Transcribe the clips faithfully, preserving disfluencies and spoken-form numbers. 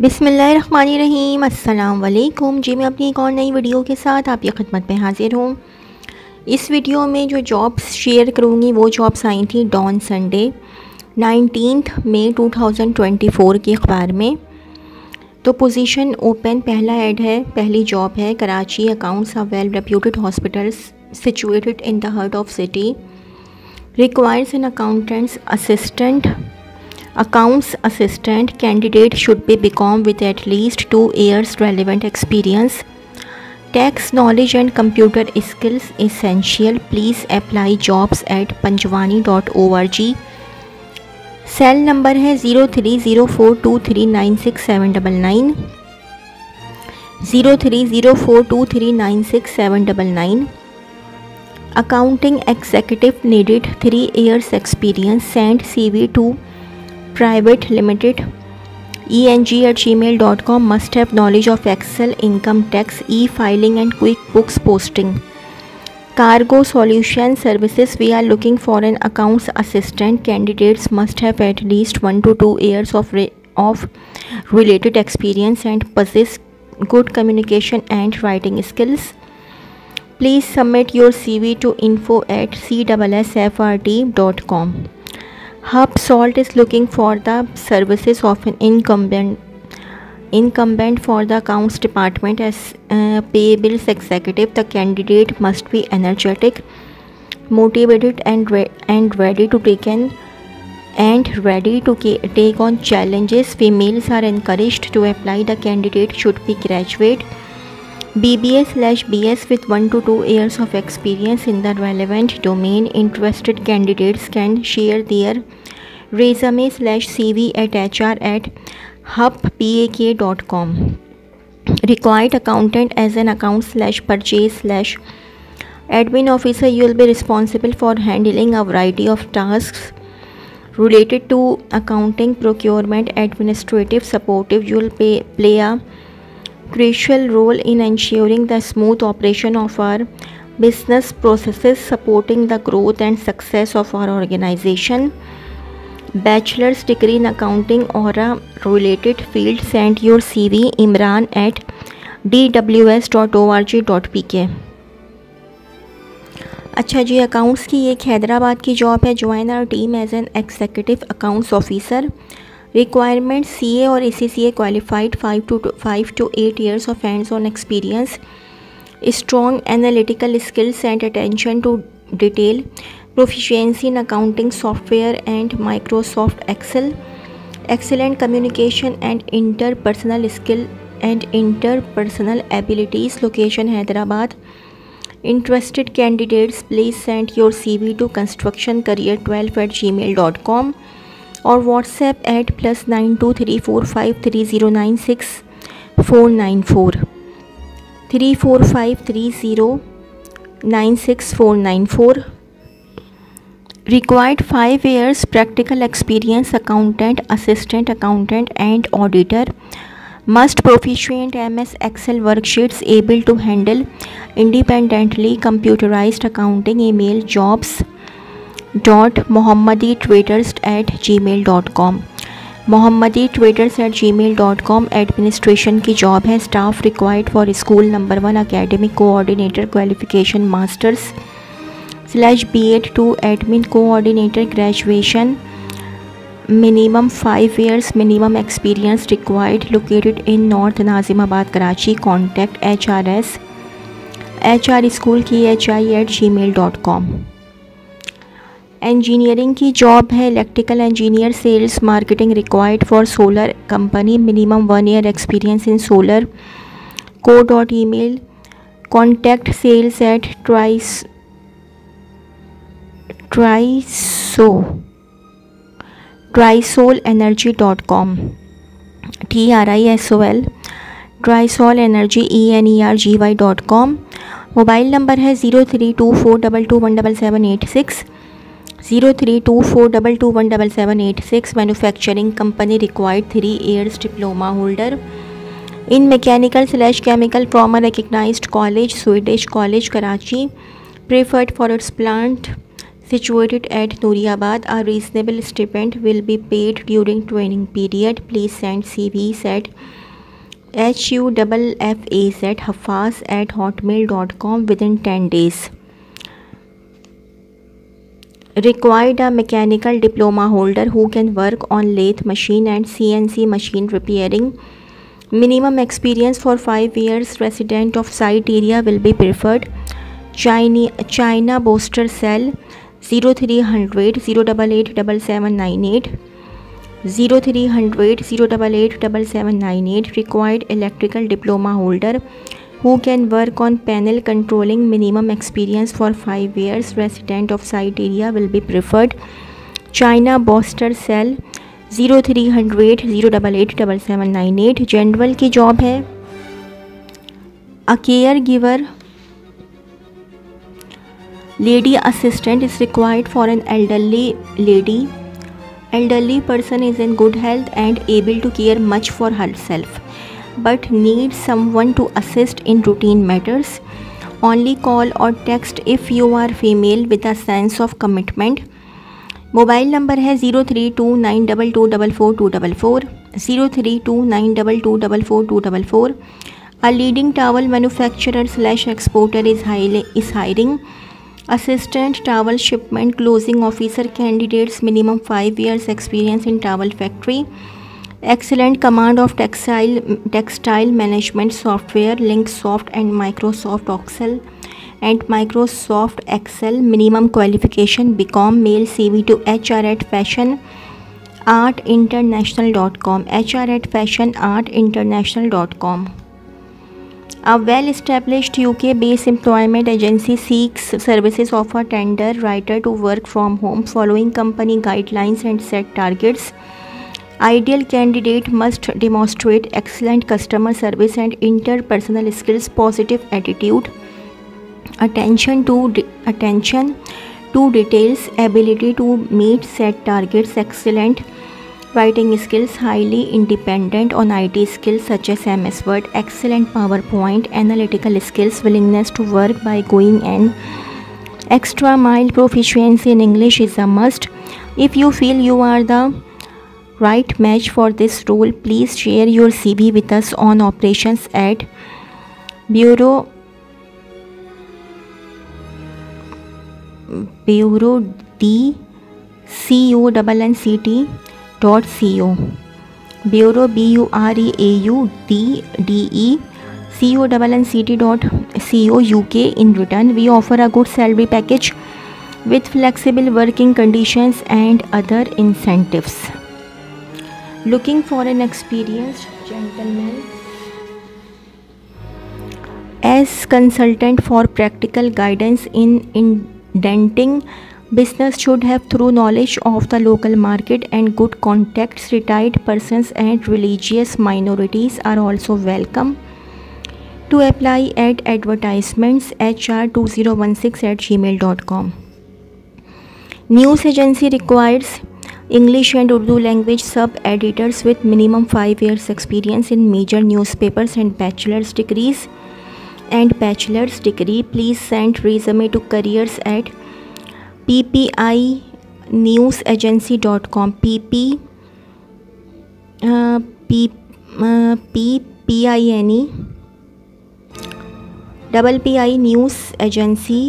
बिस्मिल्लाहिर्रहमानिर्रहीम, अस्सलाम वालेकुम जी। मैं अपनी एक और नई वीडियो के साथ आपकी खिदमत में हाज़िर हूँ। इस वीडियो में जो जॉब्स शेयर करूँगी वो जॉब्स आई थी डॉन संडे उन्नीस मई दो हज़ार चौबीस के अखबार में। तो पोजीशन ओपन पहला ऐड है, पहली जॉब है Karachi accounts of well reputed hospitals situated in the heart of city, requires an accountants assistant. Accounts assistant candidate should be B Com with at least two years relevant experience. Tax knowledge and computer skills essential. Please apply jobs at panjwani dot org. Cell number है zero three zero four two three nine six seven double nine zero three zero four two three nine six seven double nine. Accounting executive needed three years experience. Send C V to Private Limited E N G at gmail dot com. Must have knowledge of Excel, income tax, e-filing and QuickBooks posting. Cargo Solutions Services. We are looking for an accounts assistant. Candidates must have at least one to two years of re of related experience and possess good communication and writing skills. Please submit your C V to info at c s s f r d dot com. Hub Salt is looking for the services of an incumbent incumbent for the accounts department as uh, payables executive. The candidate must be energetic, motivated and re and ready to take on and ready to take on challenges. Females are encouraged to apply. The candidate should be graduate B B A slash B S with one to two years of experience in the relevant domain. Interested candidates can share their resume slash C V at H R at hub pak dot com. Required accountant as an account slash purchase slash admin officer. You will be responsible for handling a variety of tasks related to accounting, procurement, administrative, supportive. You will pay, play a crucial role in ensuring the smooth operation of our business processes, supporting the growth and success of our organization. Bachelor's degree in accounting or a related field. Send your C V imran at d w s dot org dot p k. अच्छा जी, accounts की एक हैदराबाद की job है। Join our team as an executive accounts officer. Requirement C A और A C C A qualified, five to five to eight years of hands on experience, strong analytical skills and attention to detail, proficiency in accounting software and Microsoft Excel, excellent communication and interpersonal skill and interpersonal abilities. Location Hyderabad. Interested candidates please send your C V to construction career twelve at gmail dot com और WhatsApp at plus nine two three four five three zero nine six four nine four three four five three zero nine six four nine four required five years practical experience accountant, assistant accountant and auditor. Must proficient M S Excel worksheets, able to handle independently computerised accounting. Email jobs dot Mohammadi traders at gmail dot com Mohammadi traders at gmail dot com administration की job है. Staff required for school number one academic coordinator qualification masters slash B Ed to admin coordinator, graduation minimum five years, minimum experience required. Located in north Nazimabad Karachi. Contact H R S H R school K H I at gmail dot com engineering की job है. Electrical engineer, sales marketing required for solar company. Minimum one year experience in solar co dot e mail contact sales at tris ट्राइसो ट्राइसोल energy dot com T R I S O L Trisol energy E N E R G Y dot com. Mobile number है zero three two four double two one double seven eight six zero three two four double two one double seven eight six manufacturing company. Required three years diploma holder in mechanical slash chemical from a recognised college, Swedish college Karachi. Preferred for its plant situated at Nuriabad, a reasonable stipend will be paid during training period. Please send C Vs at huffaz at hotmail dot com within ten days. Required a mechanical diploma holder who can work on lathe machine and C N C machine repairing. Minimum experience for five years. Resident of site area will be preferred. China, China Booster Cell zero three zero zero zero eight eight seven seven nine eight zero three zero zero zero eight eight seven seven nine eight. Required electrical diploma holder who can work on panel controlling. Minimum experience for five years. Resident of site area will be preferred. China Booster Cell zero three zero zero zero eight eight seven seven nine eight. General की job है. A caregiver lady assistant is required for an elderly lady. Elderly person is in good health and able to care much for herself but need someone to assist in routine matters. Only call और text if you are female with a sense of commitment. Mobile number है zero three two nine double two double four two double four zero three two nine double two double four two double four. A leading towel manufacturer slash exporter is is hiring assistant towel shipment closing officer candidates minimum five years experience in towel factory. Excellent command of textile textile management software Linksoft and Microsoft ऑक्सेल and Microsoft Excel. Minimum qualification B Com. Mail C V to H R at fashion art international dot com H R at fashion art international dot com. A well-established U K-based employment agency seeks services of a tender writer to work from home following company guidelines and set targets. Ideal candidate must demonstrate excellent customer service and interpersonal skills, positive attitude, attention to de attention to details, ability to meet set targets, excellent writing skills, highly independent on I T skills such as M S Word, excellent PowerPoint, analytical skills, willingness to work by going an extra mile, proficiency in English is a must. If you feel you are the right match for this role, please share your C V with us on operations at Bureau Bureau D C O double N C T dot C O Bureau B U R E A U D D E C O double N C T dot C O U K. In return, we offer a good salary package with flexible working conditions and other incentives. Looking for an experienced gentleman as consultant for practical guidance in in. Denting business should have thorough knowledge of the local market and good contacts. Retired persons and religious minorities are also welcome. To apply at advertisements H R two zero one six at gmail dot com. News agency requires English and Urdu language sub editors with minimum five years experience in major newspapers and bachelor's degrees. and bachelor's degree. Please send resume to careers at P P I news agency dot com PP uh, P uh, P P I N E double P I news agency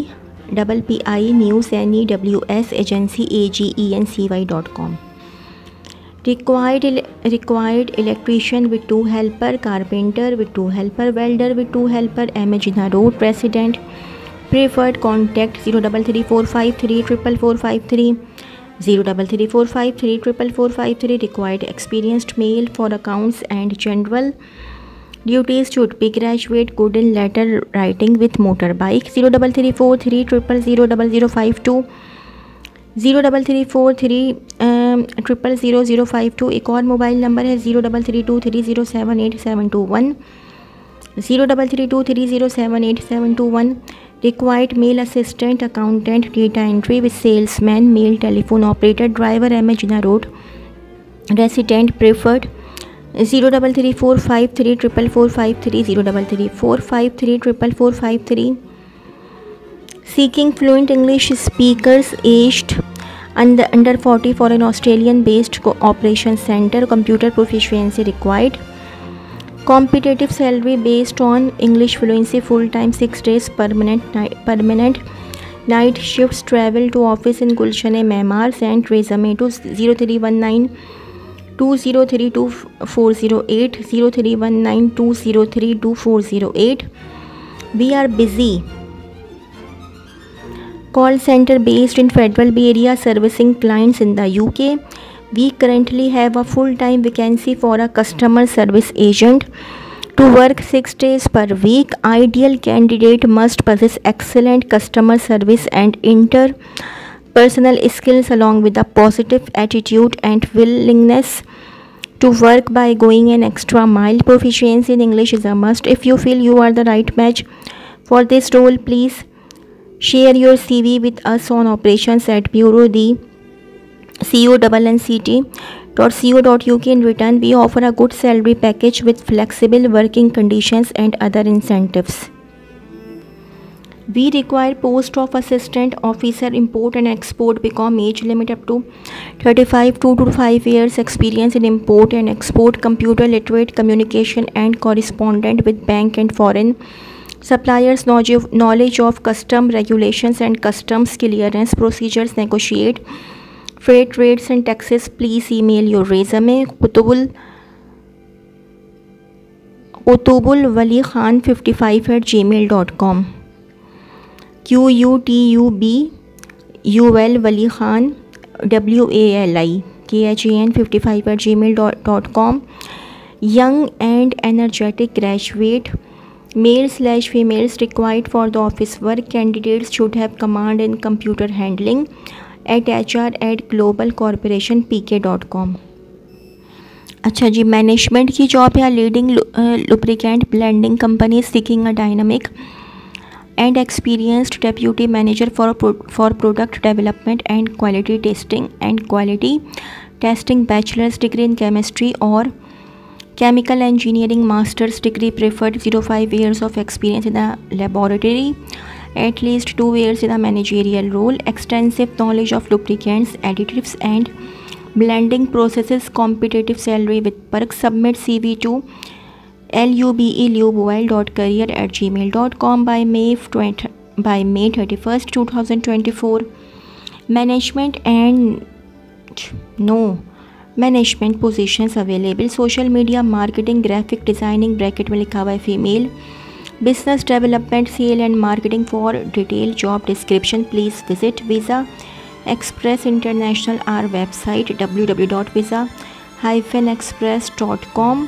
double P I news N E W S agency A G E N C Y dot com. Required required electrician with two helper, carpenter with two helper, welder with two helper, Imagina Road resident. Preferred contact zero double three four five three triple four five three zero double three four five three triple four five three. Required experienced male for accounts and general duties should be graduate, good in letter writing with motorbike. Zero double three four three triple zero double zero five two zero double three four three triple zero zero five two. एक और mobile number है zero double three two three zero seven eight seven two one zero double three two three zero seven eight seven two one. Required male assistant, accountant, data entry with salesman, male telephone operator, driver, एमेजिना road resident. Preferred zero double three four five three triple four five three zero double three four five three triple four five three seeking fluent English speakers aged and under forty for an Australian-based cooperation center. Computer proficiency required. Competitive salary based on English fluency. Full-time six days permanent night, permanent night shifts. Travel to office in Gulshan-e-Memar. Send resume to zero three one nine two zero three two four zero eight zero three one nine two zero three two four zero eight. We are busy. Call center based in Federal Bay Area servicing clients in the U K. We currently have a full-time vacancy for a customer service agent to work six days per week. Ideal candidate must possess excellent customer service and interpersonal skills along with a positive attitude and willingness to work by going an extra mile. Proficiency in English is a must. If you feel you are the right match for this role, please share your C V with us on operations at Bureau D C O dot co dot uk. In return, we offer a good salary package with flexible working conditions and other incentives. We require post of assistant officer import and export become age limit up to thirty-five, two to five years experience in import and export, computer literate, communication and correspondent with bank and foreign suppliers, knowledge of custom regulations and customs clearance procedures, negotiate freight rates and taxes. Please email your resume. Qutubul Qutubul Wali Khan fifty-five at gmail dot com. Q U T U B U L Wali Khan W A L I K H A N fifty-five at gmail dot com. Young and energetic graduate. Male slash females required for the office work. Candidates should have command in computer handling. At H R at Global Corporation P K dot com. अच्छा जी, management की job या leading lubricant blending company seeking a dynamic and experienced deputy manager for for product development and quality testing and quality testing bachelors degree in chemistry और chemical engineering masters degree preferred zero five years of experience in the laboratory at least two years in a managerial role, extensive knowledge of lubricants, additives and blending processes, competitive salary with perks. Submit C V to lubelubewell dot career at gmail dot com by May by May thirty-first, twenty twenty-four. Management and no management positions available. Social media marketing, graphic designing bracket में लिखा हुआ है female. Business Development, Sale and Marketing. For detailed job description, please visit Visa Express International, our website w w w dot visa dash express dot com.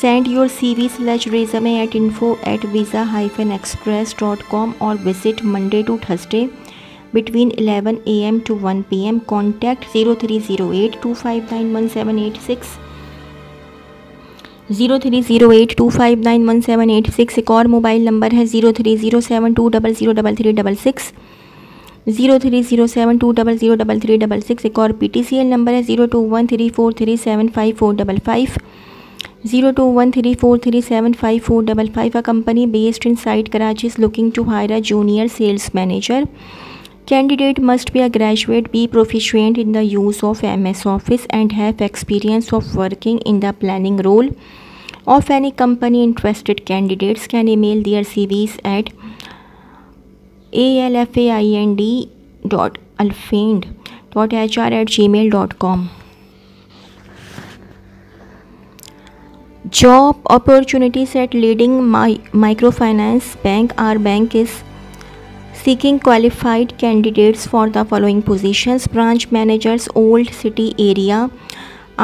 Send your C V slash resume at info at visa dash express dot com or visit Monday to Thursday between eleven a m to one p m Contact zero three zero eight two five nine one seven eight six. Zero three zero eight two five nine one seven eight six. एक और mobile number है zero three zero seven two double zero double three double six zero three zero seven two double zero double three double six. एक और P T C L number है zero two one three four three seven five four double five zero two one three four three seven five four double five. A company based inside Karachi is looking to hire a junior sales manager. Candidate must be a graduate, be proficient in the use of M S Office and have experience of working in the planning role of any company. Interested candidates can email their C Vs at alfind dot alfind dot h r at gmail dot com. Job opportunities at leading my, microfinance bank. Our bank is seeking qualified candidates for the following positions: branch managers, old city area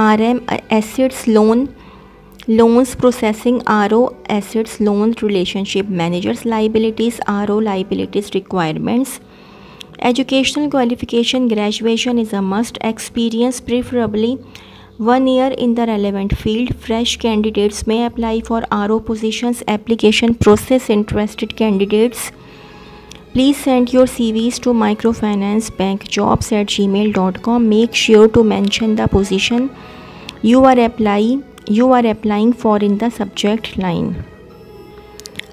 R M, assets loan loans processing R O, assets loan relationship managers, liabilities R O, liabilities requirements. Educational qualification, graduation is a must. Experience preferably one year in the relevant field. Fresh candidates may apply for R O positions. Application process. Interested candidates, please send your C Vs to microfinancebankjobs at gmail dot com. Make sure to mention the position you are applying you are applying for in the subject line.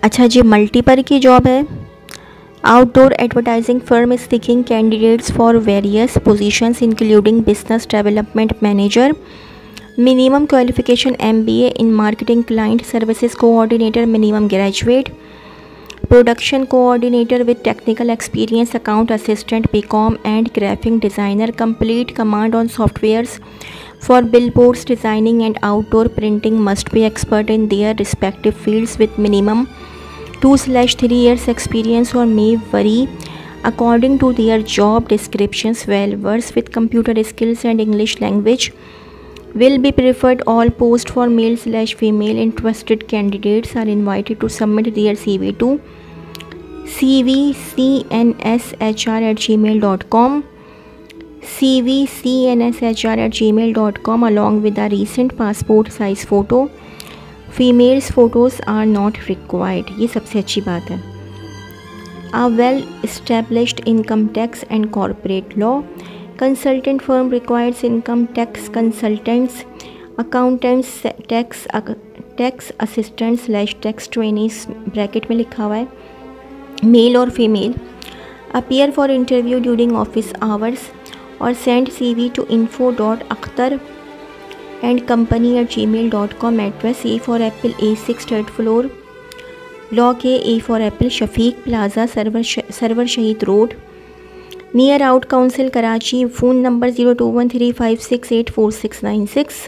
अच्छा जी, multiple की job है Outdoor advertising firm is seeking candidates for various positions including business development manager, minimum qualification M B A in marketing, client services coordinator, minimum graduate, production coordinator with technical experience, account assistant, B com and graphic designer, complete command on softwares for billboards designing and outdoor printing, must be expert in their respective fields with minimum two slash three years experience or may vary according to their job descriptions, well versed with computer skills and English language will be preferred. All posts for male slash female interested candidates are invited to submit their C V to c v c n s h r at gmail dot com c v c n s h r at gmail dot com along with a recent passport size photo. Females photos are not required, ये सबसे अच्छी बात है. A well established income tax and corporate law consultant firm requires income tax consultants, accountants, tax tax assistant slash tax trainees bracket में लिखा हुआ है, male और female. Appear for interview during office hours और send C V to info dot Akhtar and company at gmail dot com. Address A for Apple, A six third floor, block A, A for Apple, Shafiq Plaza, server server Shahid Road, near out council, Karachi. Phone number zero two one three five six eight four six nine six,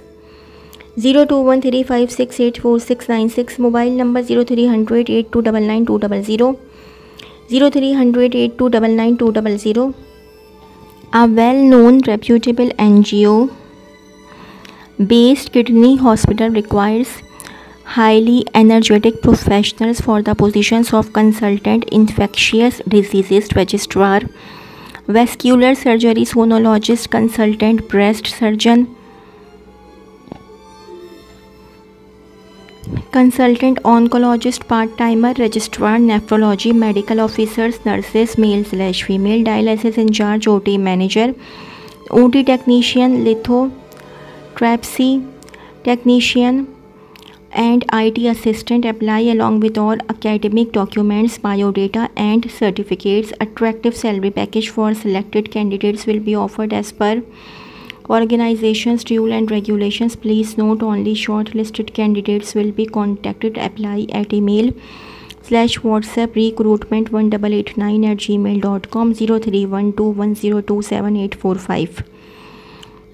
zero two one three five six eight four six nine six, mobile number zero three zero zero eight two nine nine two zero zero, zero three zero zero eight two nine nine two zero zero. A well known reputable N G O, Best Kidney Hospital, requires highly energetic professionals for the positions of consultant, infectious diseases registrar, vascular surgery, sonologist, consultant, breast surgeon, consultant, oncologist, part-timer, registrar, nephrology, medical officers, nurses, male slash female, dialysis in charge, O T manager, O T technician, litho Trapsy technician and I T assistant. Apply along with all academic documents, biodata and certificates. Attractive salary package for selected candidates will be offered as per organization's rules and regulations. Please note only shortlisted candidates will be contacted. Apply at email slash WhatsApp recruitment one eight eight nine at gmail dot com, zero three one two one zero two seven eight four five,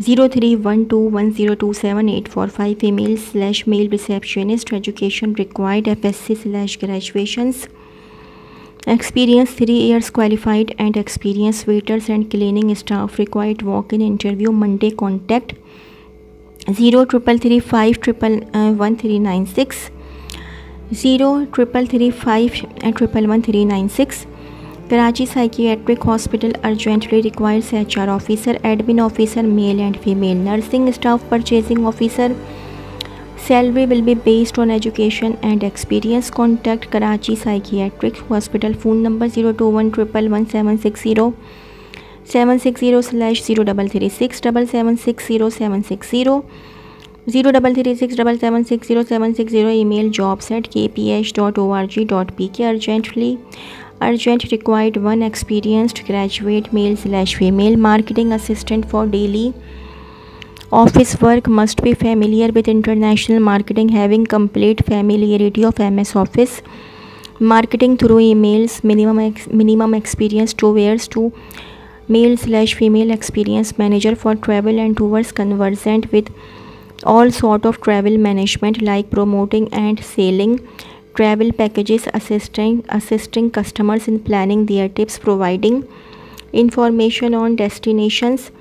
zero three one two one zero two seven eight four five. Female slash male receptionist, education required F S C slash graduations, experience three years, qualified and experienced waiters and cleaning staff required. Walk-in interview Monday. Contact zero triple three five triple one three nine six, zero triple three five triple one three nine six. Karachi Psychiatric Hospital urgently requires H R officer, admin officer, male and female, nursing staff, purchasing officer. Salary will be based on education and experience. Contact Karachi Psychiatric Hospital. Phone number zero two one one one one seven six zero, seven six zero slash zero three three six, seven seven six zero seven six zero, zero three three six seven seven six zero seven six zero. Email jobs at k p h dot org dot p k. urgently Urgent required one experienced graduate, male slash female, marketing assistant for daily office work, must be familiar with international marketing, having complete familiarity of M S Office, marketing through emails, minimum ex minimum experience two years to male slash female, experience manager for travel and tours, conversant with all sort of travel management like promoting and selling travel packages, assisting assisting customers in planning their trips, providing information on destinations,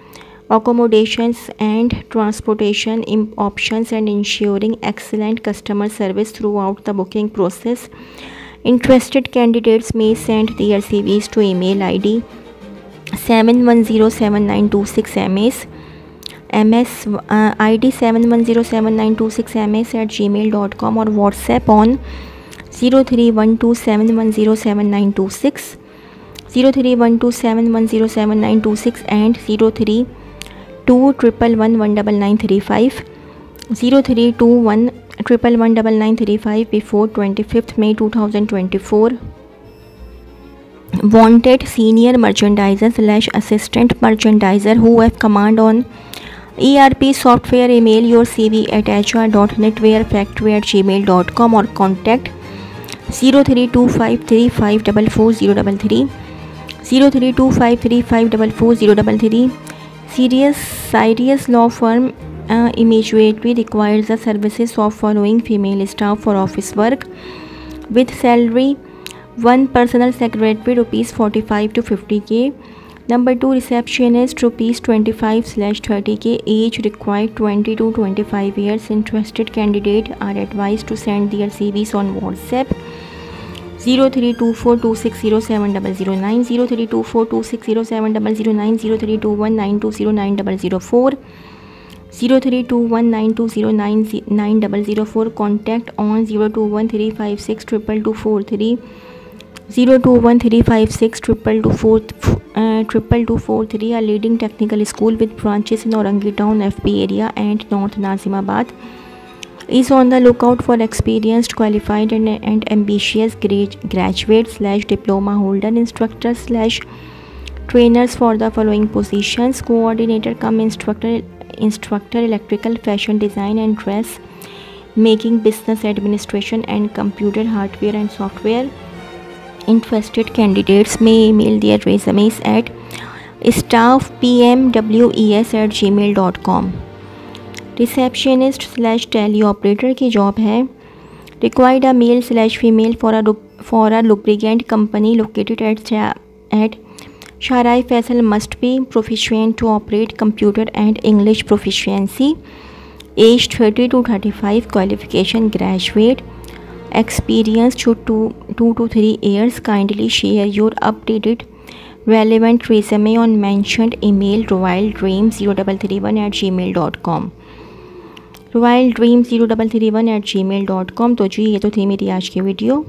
accommodations and transportation options, and ensuring excellent customer service throughout the booking process. Interested candidates may send their C Vs to email I D seven one zero seven nine two six m s, ms uh, I D seven one zero seven nine two six m s at gmail dot com or WhatsApp on zero three one two seven one zero seven nine two six, zero three one two seven one zero seven nine two six and zero three two one one one one nine three five, zero three two one one one one nine three five before twenty-fifth May two thousand twenty-four. wanted senior merchandiser slash assistant merchandiser who have command on E R P software. Email your C V at h r dot netware factory at gmail dot com or contact zero three two five three five four four zero three three zero three two five three five four four zero three three. Serious serious law firm uh, immediately requires the services of following female staff for office work with salary: one, personal secretary rupees forty-five to fifty K. Number two, receptionist rupees twenty-five slash thirty K. Age required twenty to twenty-five years. Interested candidate are advised to send their C Vs on WhatsApp zero three two four two six zero seven zero zero nine zero three two four two six zero seven zero zero nine zero three two one nine two zero nine zero zero four zero three two one nine two zero nine nine zero zero four. Contact on zero two one three five six two two two four three zero two one three five six two two two four two two four three. A leading technical school with branches in Aurangi Town, F B area and North Nazimabad is on the lookout for experienced, qualified and, and ambitious graduate slash diploma holder instructor slash trainers for the following positions: coordinator cum instructor instructor electrical, fashion design and dress making, business administration and computer hardware and software. Interested candidates may email their resumes at staff p m w e s at gmail dot com. Receptionist slash tele operator की job है. Required a male slash female for a for a lubricant company located at at Sharae Faisal. Must be proficient to operate computer and English proficiency. Age thirty to thirty five. Qualification graduate. Experience should to two to three years. Kindly share your updated relevant resume on mentioned email royal dream zero three three one at gmail dot com royal dream zero three three one at gmail dot com. तो जी ये तो थी मेरी आज की video.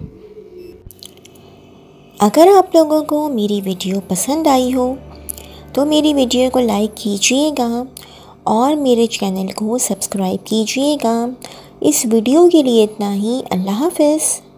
अगर आप लोगों को मेरी वीडियो पसंद आई हो तो मेरी वीडियो को लाइक कीजिएगा और मेरे चैनल को सब्सक्राइब कीजिएगा. इस वीडियो के लिए इतना ही. अल्लाह हाफ़िज़.